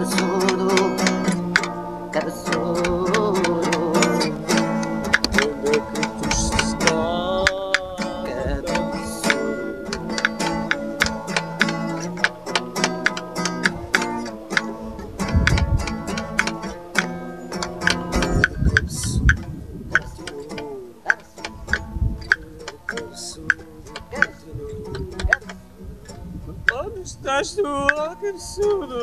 cabeçudo, cabeçudo. Onde é que tu estás, cabeçudo? Onde estás tu, cabeçudo?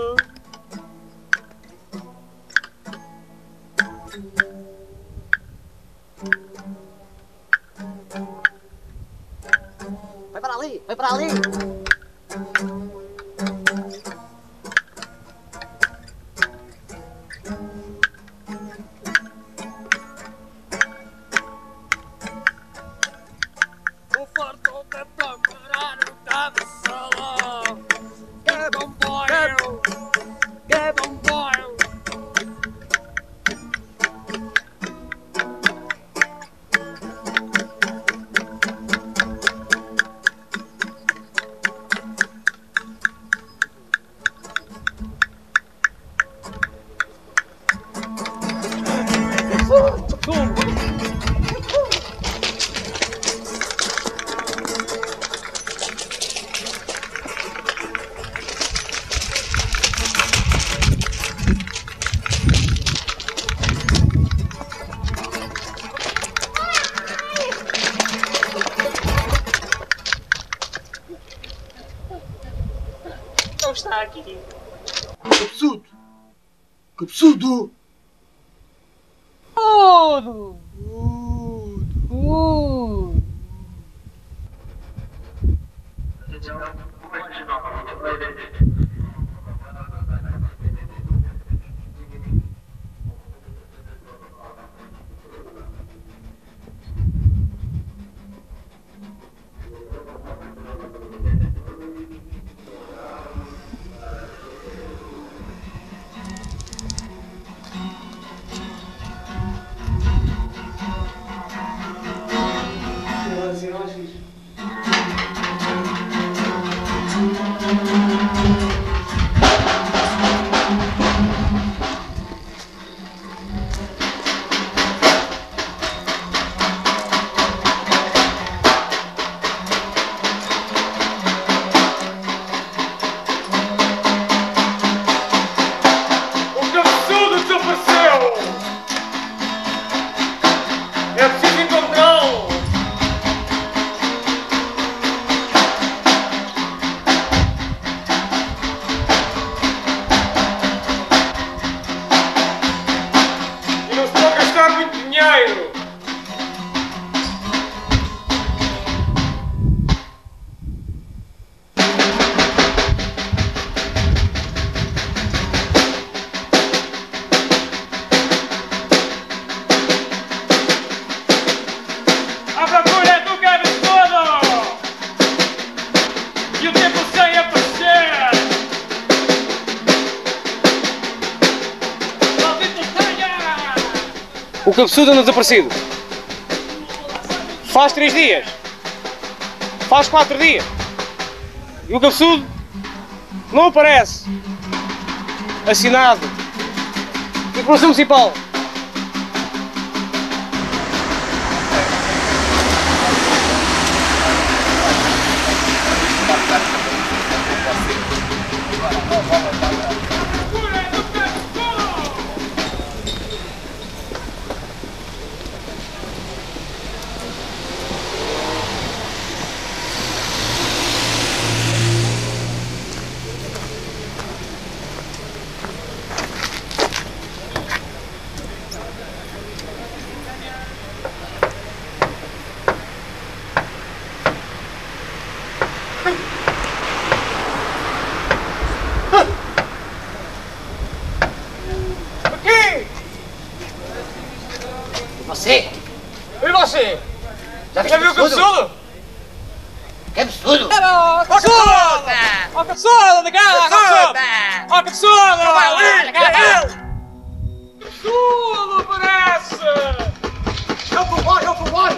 Vai para ali, vai para ali. O fardo de procurar o cabeçudo. Que bom boio, que bom boio. Não está aqui. Cabeçudo! Cabeçudo! Tudo! Tudo! O cabeçudo anda desaparecido. Faz 3 dias. Faz 4 dias. E o cabeçudo não aparece. Assinado. E Polícia Municipal. Você? E você? Já viu o cabeçudo? Cabeçudo? Ó cabeçudo! Ó cabeçudo, negada! Ó cabeçudo! Ó cabeçudo! Cabeçudo, parece! Eu vou embora! Eu vou embora!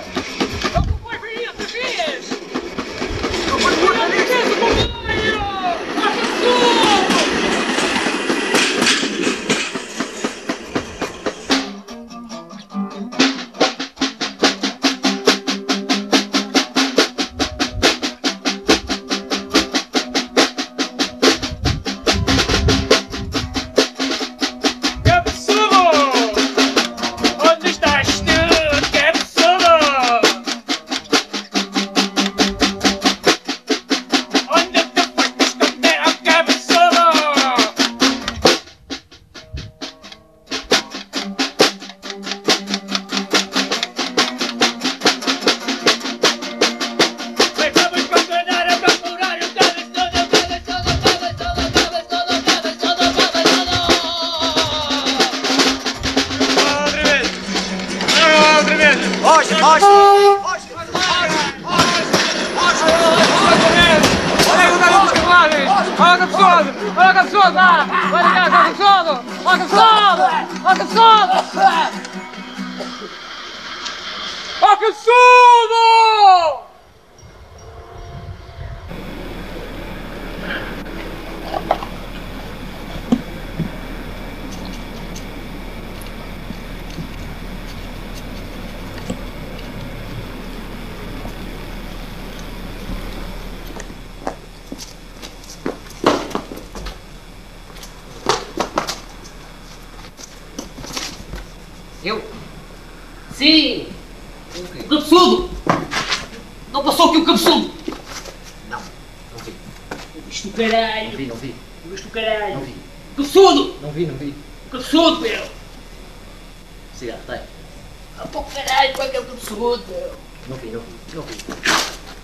jogar! Vai ligar, cabeçudo! Ó cabeçudo! Ó cabeçudo! Ó cabeçudo! Eu? Sim! O cabeçudo! Não passou aqui o cabeçudo! Não, não vi. O bicho do caralho! Não vi, não vi. O bicho do caralho! Não vi. O cabeçudo! Não vi, não vi. O cabeçudo, meu! Cigarro, tá aí. Ah, pô, caralho, qual é que é o cabeçudo, meu? Não vi, não vi, não vi.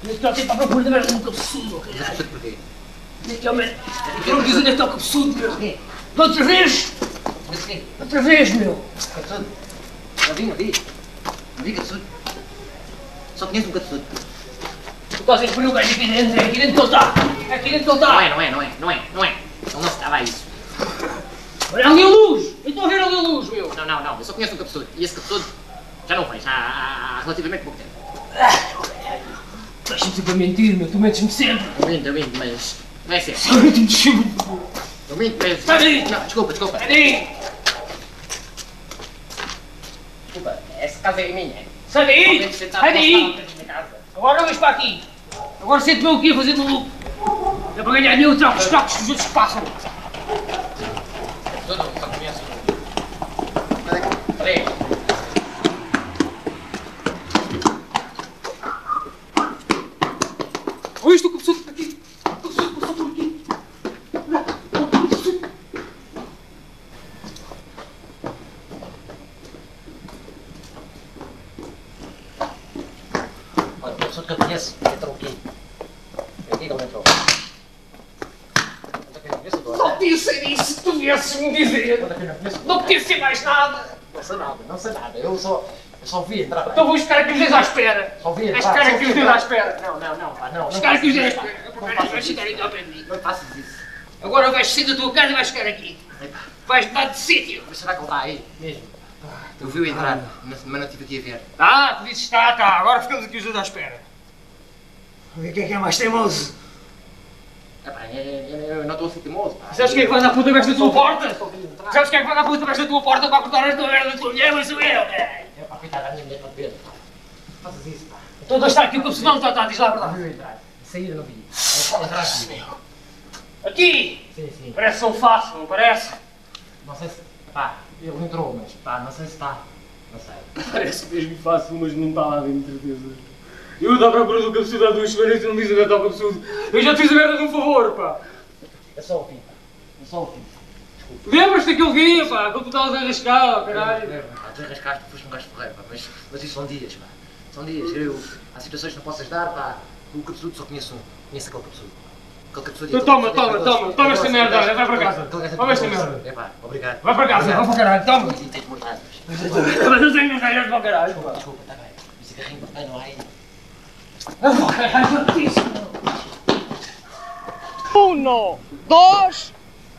Não estou aqui para procurar mais um cabeçudo, caralho! Não sei porquê. Nem que é o meu... Eu não diz onde é que está o cabeçudo, meu! Porquê? Outra vez! Outra vez, meu! Cabeçudo! Não vi cabeçudo. Só conheço um cabeçudo. Tu consegues pôr o gajo aqui dentro, é aqui dentro que ele está. É aqui dentro que ele está. Não é. Ele não se dava a isso. Olha ali a luz. Eu estou a ver ali a luz, meu. Não. Eu só conheço um cabeçudo. E esse cabeçudo já não fez há relativamente pouco tempo. Tu és sempre a mentir, meu. Tu mentes-me sempre. Eu minto, mas não é certo. Eu minto, mas... Está bem. Não, desculpa. Está bem. Desculpa, essa casa é minha. Sai daí! Sai daí! Agora não vais para aqui! Agora sente-me aqui a fazer maluco! É para ganhar mil trocos que os outros passam! Eu não conheço. Cadê? Olha isto, o cabeçudo por aqui! O cabeçudo começou por aqui! Que eu conheço, entrou aqui. Foi aqui que ele entrou. Não podia ser isso que tu viesses-me dizer. Não podia ser mais nada. Não sei nada. Eu só vi entrar. Então vou ficar aqui os dois à espera. Não. Ficar aqui os dois à espera. Vais ficar aqui ao pé de mim. Não faças isso. Agora vais sair da tua casa e vais ficar aqui. Vais mudar de sítio. Mas será que ele está aí mesmo? Eu vi-o entrar, mas não estive aqui a ver. Ah, tu dizes está. Agora ficamos aqui os dois à espera. Vê quem é que é mais teimoso? Eu não estou a ser teimoso, pá. Sabes quem é que vai dar puta abaixo da tua porta? Sabes quem é que vai dar puta abaixo da tua porta para cortar a tua merda da tua mulher? Mas sou eu, caralho! É pá, coitada da minha mulher para beber, pá. Não faças isso, pá. Então dois está aqui o cabeçudão, tá, diz lá a verdade. Eu vi-o entrar. Saí eu não vi. Fala atrás de mim. Aqui! Sim. Parece um fácil, não parece? Não sei se... pá, ele entrou, mas pá, não sei se está. Não sei. Parece mesmo fácil, mas não está lá dentro, certeza. Eu estou à procura do cabeçudo há 2 semanas e não diz onde está o cabeçudo. Eu já te fiz a merda de um favor, pá! É só o fim. Desculpa. Lembras-te daquele dia, pá, quando tu estavas a rascar, caralho? Lembro, tu arrascaste e foste um gajo porreiro, pá, mas isso são dias, pá. São dias. Há situações que não posso ajudar, pá. O cabeçudo só conheço um. Conheço aquele cabeçudo. Toma esta merda, vai para casa. Toma esta merda. É pá, obrigado. Vai para casa, vai para o caralho, toma! E tens muitas asmas. Mas eu tenho muitas para o caralho. Desculpa, está bem. O cigarrinho não há aí. Uno, dos,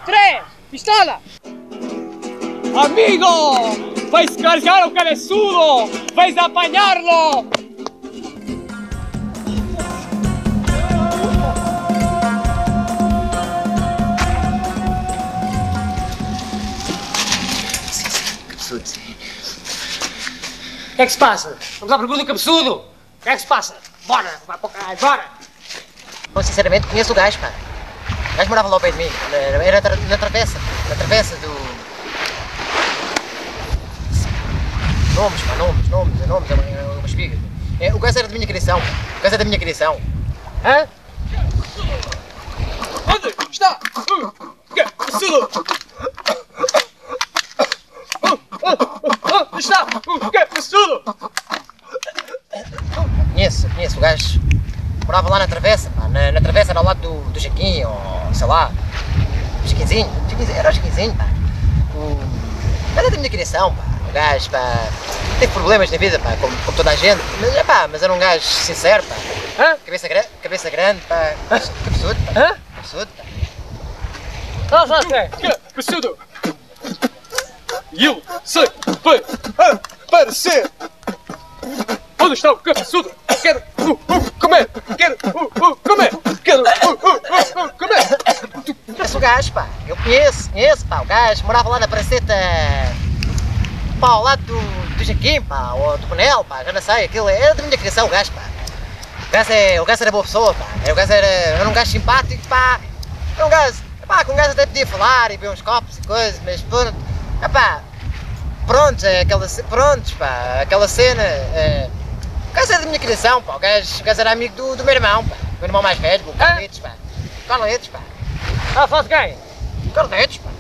tres, pistola. Amigo, vais cargar o cabeçudo, vais apanharlo. O que é que se passa? Vamos à procura do cabeçudo. O que é que se passa? Bora! Vai para o caralho, bora! Bom, sinceramente, conheço o gajo, pá. O gajo morava lá ao pé de mim. Era na travessa. Na travessa do... Nomes, pá, nomes. É uma espiga. O gajo era da minha criação. Hã? Onde está? Cabeçudo! Onde está? Cabeçudo! Conheço o gajo, morava lá na travessa, pá, na travessa era ao lado do Jaquim, ou sei lá, Jaquinzinho, era o Jaquinzinho, pá. Era da minha criação, pá, o gajo, pá, teve problemas na vida, pá, como toda a gente, mas era um gajo sincero, pá. Cabeça grande, pá, cabeçudo, pá. Cabeçudo! E eu sei bem aparecer! Onde está o cabeçudo? Quero comer! Quero comer! Quero comer! Tu conheces o gajo, pá! Eu conheço, pá! O gajo morava lá na praceta, pá, ao lado do Jaquim, pá, ou do Bonel, pá, já não sei, aquilo era da minha criação, o gajo, pá! O gajo era boa pessoa, pá! O gajo era um gajo simpático, pá! Era um gajo, pá, com um gajo até podia falar e beber uns copos e coisas, mas pronto, pá, aquela cena, o gajo era da minha criação, pá, o gajo era amigo do meu irmão, pá, o meu irmão mais velho, o Carlitos, pá, Carlitos, pá. Ah, faz quem? Carlitos, pá.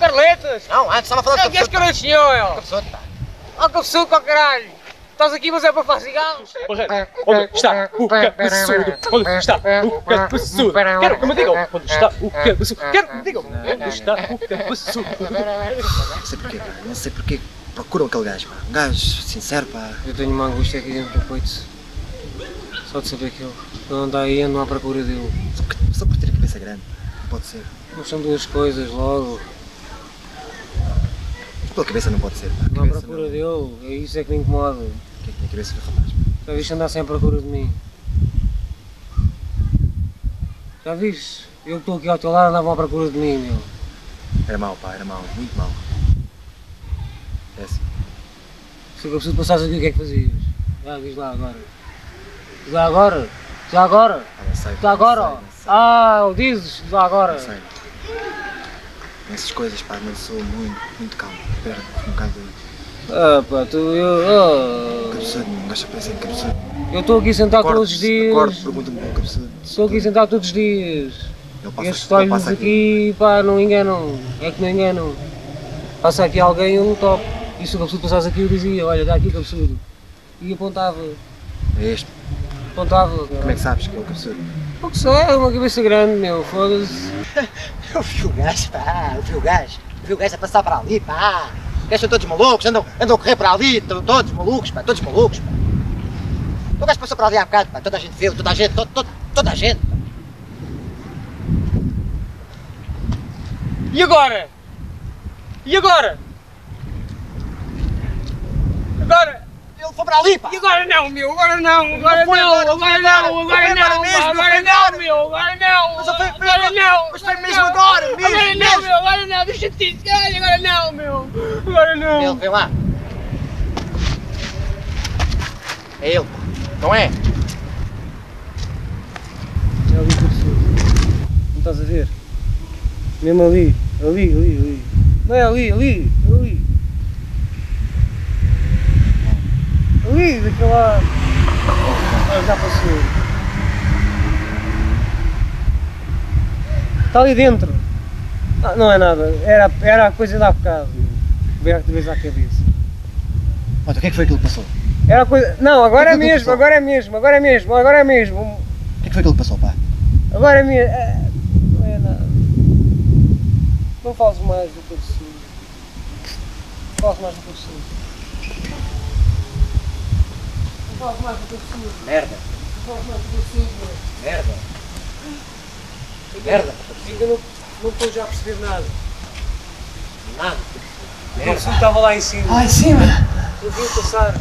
Carlitos? Não, antes estava a falar de Cabeçudo. Quem é que é o Cabeçudo, pá? Ó Cabeçudo, pá, caralho. Estás aqui, mas é para fazer cigarros? Barreiro, onde está o cabeçudo? Onde está o cabeçudo? Quero que me digam onde está o cabeçudo. Quero que me digam onde está o cabeçudo. Não sei porquê, pá. Não sei porquê procuram aquele gajo, pá. Um gajo sincero, pá. Eu tenho uma angústia aqui dentro do peito. Só de saber que ele anda aí e ando à procura dele. Só por ter a cabeça grande, pode ser. Não são duas coisas, logo. Mas pela cabeça não pode ser, pá. Não à procura dele, é isso é que me incomoda. Que é que na cabeça do rapaz? Já viste andar sem procura de mim? Já viste? Eu que estou aqui ao teu lado andavam à procura de mim, meu. Era mau, pá, era mau, muito mau. É assim. Se eu preciso passares aqui, o que é que fazias? Já viste lá agora? Já agora? Já agora? Não sei. Já agora? Não sei, não sei. Ah, o dizes? Já agora? Não sei. Nessas coisas, pá, mas sou muito calmo. Espera, um bocado doido. Ah, pá, Cabeçudo, não gosta de aparecer, Cabeçudo. Eu estou aqui sentado todos os dias. Acordo, pergunta-me pelo Cabeçudo. Estou aqui sentado todos os dias. Estes olhos aqui, pá, não enganam. É que não enganam. Passa aqui alguém, eu não topo. E se o Cabeçudo passasse aqui, eu dizia: olha, dá aqui, Cabeçudo. E apontava. É este? Apontava. Como é que sabes que é o Cabeçudo? Porque só é uma cabeça grande, meu, foda-se. Eu vi o gajo, pá, eu vi o gajo. Eu vi o gajo a passar para ali, pá. Os gajos são todos malucos, andam a correr para ali, estão todos malucos, pá, todos malucos, pá. O gajo passou para ali há bocado, pá, toda a gente viu, toda a gente, pá. E agora? E agora? Agora? Ele foi para ali, pá. E agora não, meu, agora não, meu. Mas foi mesmo agora, deixa-te disso, caralho, agora não. Ele, vem lá. É ele, pá, não é? É ali o Cabeçudo. Não estás a ver? Mesmo ali. Não é ali. Ali, daquele lado. Ah, já passou. Está ali dentro. Ah, não é nada. Era a coisa de há bocado. Veio de vez à cabeça. Olha, o que é que foi que ele passou? Era a coisa... Não, agora é mesmo. O que é que foi que ele passou, pá? Agora é mesmo. Ah, não é nada. Não fales mais do Cabeçudo. Merda! Eu não estou já a perceber nada. O Cabeçudo estava lá em cima. Lá em cima? Eu vi passar.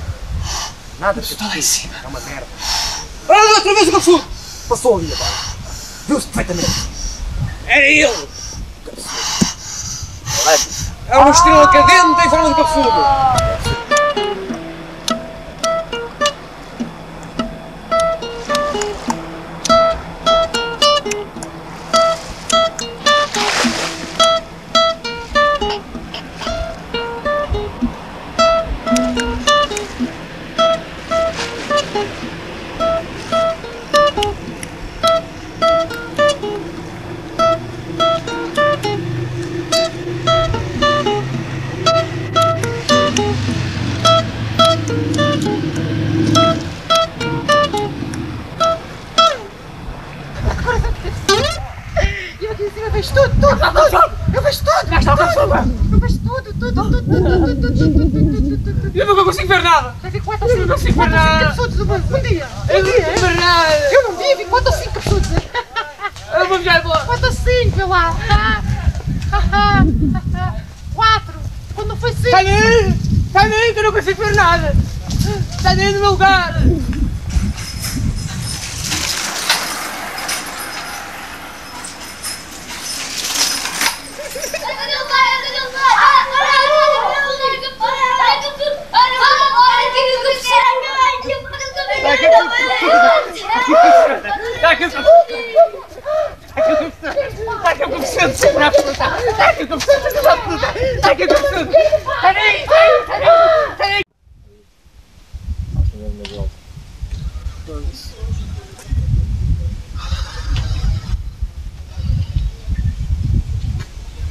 Nada, está lá em cima. É uma merda. Olha outra vez o Cabeçudo! Passou ali agora. Viu-se perfeitamente. Era ele! Cabeçudo. É uma estrela cadente em forma de Cabeçudo. Eu vejo tudo. Eu não consigo ver nada. Eu não consigo ver nada. Eu não vi 4 ou 5 cabeçudos. Eu vou viajar embora. 4 ou 5, vê lá. 4, quando foi 5. Está nem que eu não consigo ver nada. Está nem no meu lugar.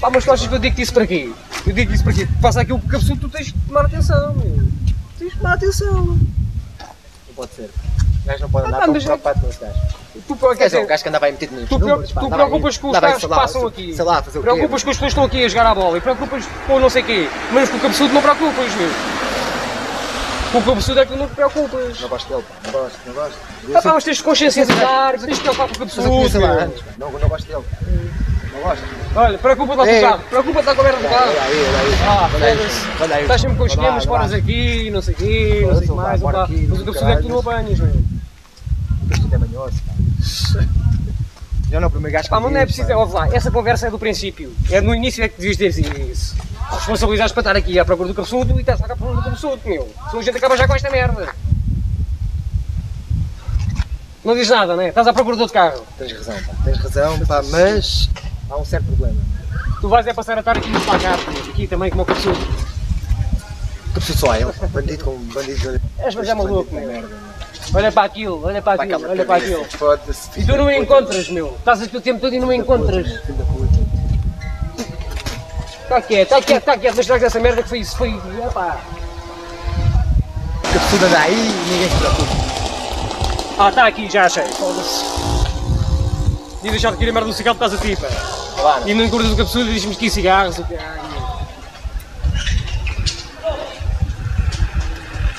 Pá, mas tu achas que eu digo-te isso para quê? Eu digo-te isso para quê? Passa aquilo que absurdo, tu tens de tomar atenção, meu. Tens de tomar atenção. Não pode ser. O gajo não pode andar tão preocupado com os gajos. O gajo que andava a meter nos números, pá. Tu preocupas com os gajos que passam aqui. Sei lá, fazer o quê? Preocupas com as pessoas que estão aqui a jogar à bola e preocupas com não sei quê. Mas com o cabeçudo não preocupas, meu. Com o cabeçudo é que não te preocupas. Não gosto dele, pá. Não gosto. Ah, pá, mas tens de consciencializar, tens de preocupar com o cabeçudo, meu. Não gosto dele. Olha, preocupa-te lá com o carro, preocupa-te lá com a merda do carro. Olha aí. Estás sempre com os esquemas, paras aqui, não sei o quê, não sei mais, pá. Mas o cabeçudo é que tu não apanhas, velho. Isto é manhoso, pá. Já não é o primeiro gajo que... Pá, mas não é preciso, ouve lá, essa conversa é do princípio. É no início é que devias dizer isso. Responsabilizares para estar aqui à procura do cabeçudo e estás à procura do cabeçudo, meu. Senão a gente acaba já com esta merda. Não diz nada, né? Estás à procura do outro carro. Tens razão, pá, mas... há um certo problema. Tu vais é passar a tarde aqui no pagar, aqui também como o cabeçudo. Cabeçudo só é um bandido com um bandido. És mas é maluco, meu. Merda, olha para aquilo, olha para aquilo. E tu não me encontras, meu. Estás aqui o tempo todo e não me encontras. Está quieto, mas traga essa merda que foi isso, foi... Epá. Cabeçudo anda aí e ninguém se preocupa. Ah, está aqui, já achei. E deixar de querer a merda do cigarro por causa de ti, pá. Claro. E não encordas o cabeçudo e diz-me que cigarros, o que...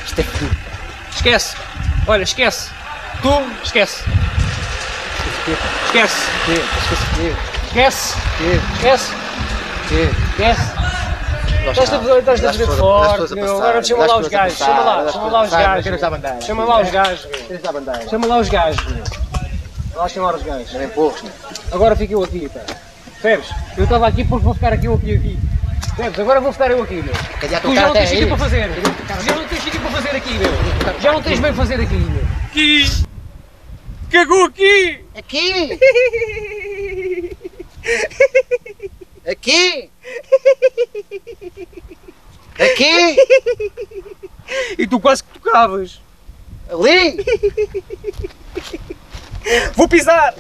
Isto é tudo. Esquece. Olha, esquece. Tu, esquece. Esquece. Esquece. Esquece. Esquece. Estás a beber forte, meu. Agora chama lá os gajos. Chama lá os gajos. Lá estão lá os gajos. Não empurres, né? Agora fico eu aqui, pá. Percebes? Eu estava aqui porque vou ficar aqui ou aqui. Percebes? Agora vou ficar eu aqui, meu. Tu já não tens aqui para fazer. Já não tens aqui para fazer aqui, meu. Já não tens bem para fazer aqui, meu. Aqui. Cagou aqui. Aqui. Aqui. Aqui. E tu quase que tocavas. Ali. Vou pisar!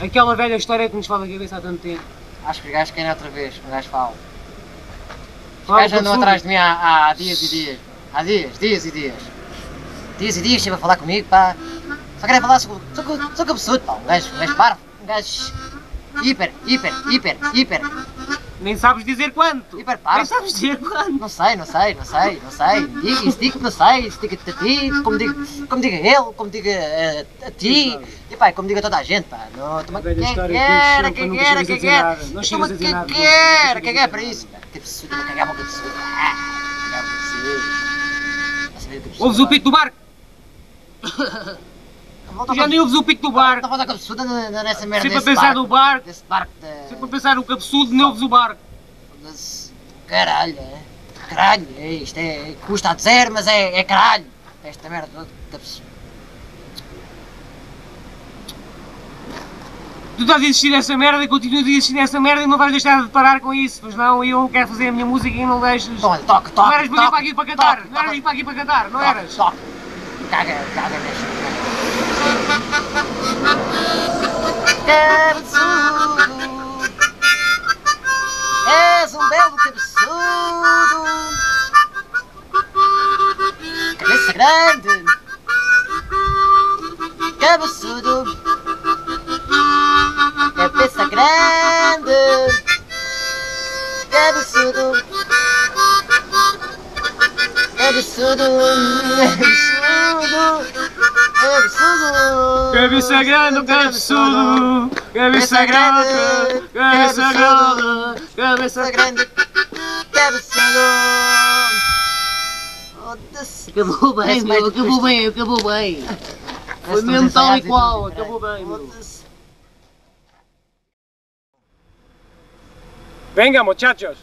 Aquela velha história que nos fala aqui a cabeça há tanto tempo. Acho que o gajo cai outra vez, o gajo fala. Os gajos andam atrás de mim há dias e dias. Há dias e dias. Dias e dias, chega a falar comigo, pá. Só querem falar sobre o cabeçudo, pá. Um gajo parvo, um gajo hiper. Nem sabes dizer quanto. Hiper parvo. Nem sabes dizer quanto. Não sei. Digo que não sei. Digo-te a ti, como diga ele, como diga a ti. E pá, como diga toda a gente, pá. Quem quer. Não chama quem quer para isso. Cabeçudo, vou cagar para o cabeçudo. Ouves o pito do barco? Tu já nem ouves o pico do barco. Estava a dar cabeçuda nessa merda. Sempre a pensar no barco. Sempre a pensar no cabeçudo, nem ouves o barco. Caralho, é. Caralho, isto é. Custa a dizer, mas é caralho. Esta merda toda. Cabeçudo. Tu estás a existir nessa merda e continuas a existir nessa merda e não vais deixar de parar com isso, pois não? Eu quero fazer a minha música e não deixas. Não eras para aqui para cantar, não eras para aqui para cantar, não eras? Caga, deixa. Cabeçudo, és um belo cabeçudo, cabeça grande, cabeçudo. Cabeça grande, cabeçudo, cabeçudo, cabeçudo, cabeça grande, cabeçudo, cabeça grande, cabeça grande, cabeça grande, cabeçudo. Acabou bem. Foi mesmo tal e qual, acabou bem, meu. Venga, muchachos.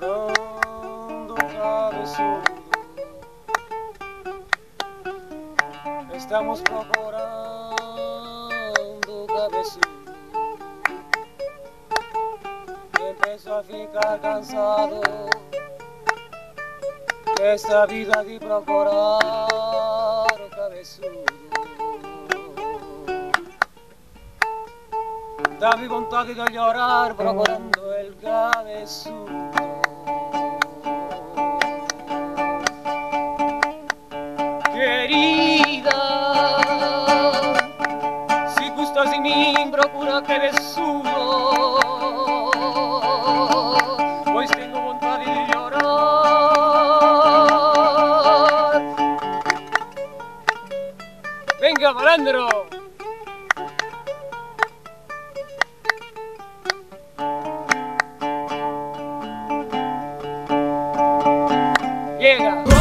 Procurando cabeçudo. Estamos procurando cabeçudo. Empiezo a ficar cansado desta vida de procurar cabeçudo. Da mi vontade de llorar procurando el cabezudo. Querida, si gustas de mí procura cabezudo, pues tengo vontade de llorar. Venga, malandro. Yeah.